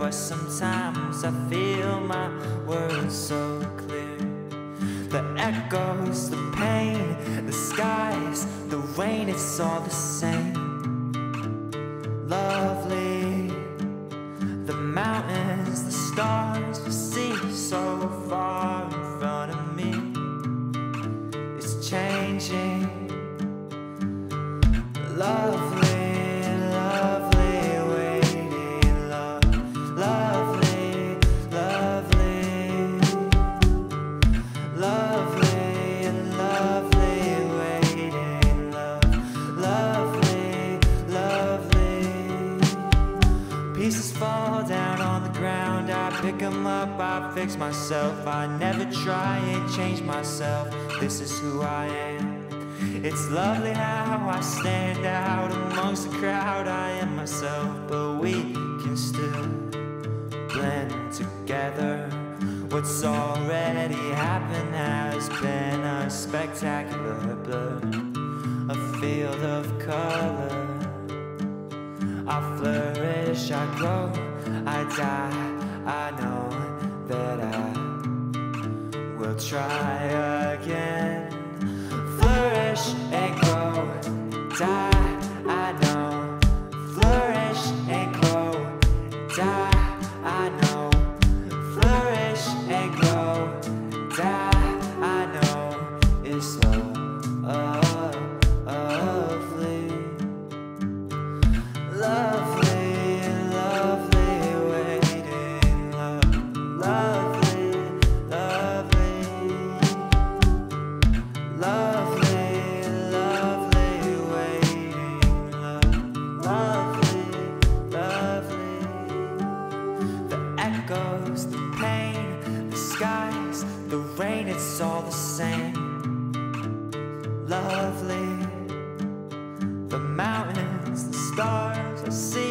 but sometimes I feel my words so clear. The echoes, the pain, the skies, the rain, it's all the same. Lovely, the mountains, the stars, the sea so far in front of me. It's changing. Lovely. Pieces fall down on the ground, I pick them up, I fix myself. I never try and change myself, this is who I am. It's lovely how I stand out amongst the crowd. I am myself, but we can still blend together. What's already happened has been a spectacular blur, a field of color. I flourish, I grow, I die. I know that I will try again. Flourish and grow, die. I know. Flourish and grow, die. I know. Flourish and grow, die. I know. It's so lovely. Lovely, lovely, waiting, love. Lovely, lovely. Lovely, lovely, waiting, love. Lovely, lovely. The echoes, the pain, the skies, the rain, it's all the same. Lovely. The mountains, the stars, the sea.